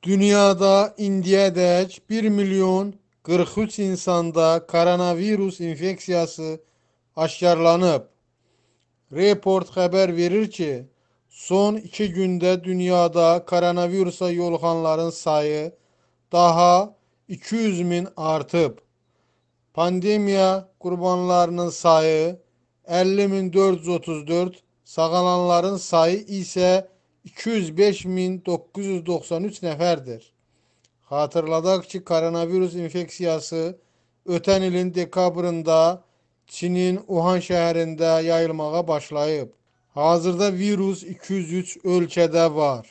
Dünyada indiyə dək 1.043 insanda koronavirus infeksiyası aşkarlanıb. Report xəbər verir ki, son 2 gündə dünyada koronavirusa yoluxanların sayı daha 200.000 artıb. Pandemiya qurbanlarının sayı 50.434, sağalanların sayı isə 205.993 nəfərdir. Xatırladaq ki, koronavirus infeksiyası ötən ilin dekabrında Çinin Wuhan şəhərində yayılmağa başlayıb. Hazırda virus 203 ölkədə var.